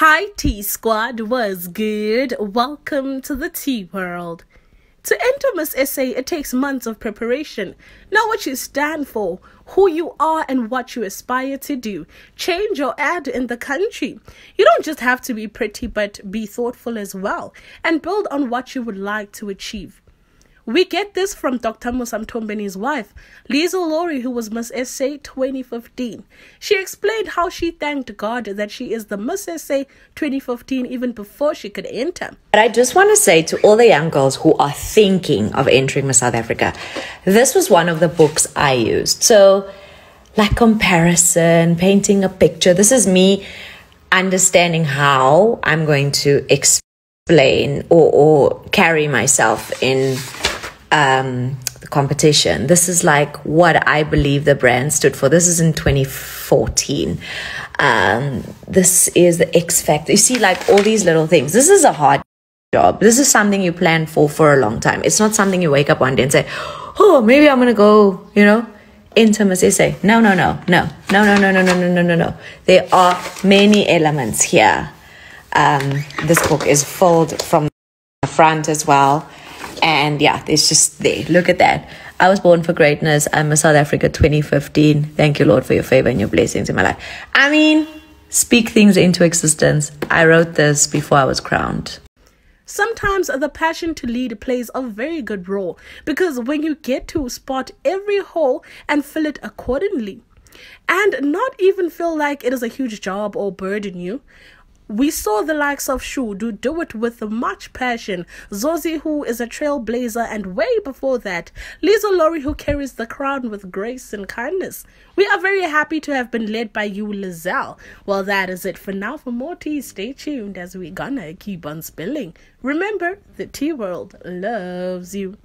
Hi Tea Squad, was good? Welcome to the Tea World. To enter Miss Essay, it takes months of preparation. Know what you stand for, who you are, and what you aspire to do. Change your ad in the country. You don't just have to be pretty, but be thoughtful as well, and build on what you would like to achieve. We get this from Dr. Musamtombeni's wife, Liesl Laurie, who was Miss Essay 2015. She explained how she thanked God that she is the Miss Essay 2015 even before she could enter. But I just want to say to all the young girls who are thinking of entering Miss South Africa, this was one of the books I used. So, like comparison, painting a picture, this is me understanding how I'm going to explain or carry myself in the competition. This is like what I believe the brand stood for. This is in 2014. This is the X Factor. You see, like, all these little things. This is a hard job. This is something you plan for a long time. It's not something you wake up one day and say, oh, maybe I'm gonna go, you know, enter Miss Essay. No. There are many elements here. This book is folded from the front as well. And yeah, it's just there. Look at that. I was born for greatness. I'm a South Africa 2015. Thank you, Lord, for your favor and your blessings in my life. I mean, speak things into existence. I wrote this before I was crowned. Sometimes the passion to lead plays a very good role, because when you get to spot every hole and fill it accordingly, and not even feel like it is a huge job or burden you. We saw the likes of Shudu do it with much passion, Zozi, who is a trailblazer, and way before that, Liesl Laurie, who carries the crown with grace and kindness. We are very happy to have been led by you, Lizelle. Well, that is it for now. For more tea, stay tuned as we're gonna keep on spilling. Remember, the Tea World loves you.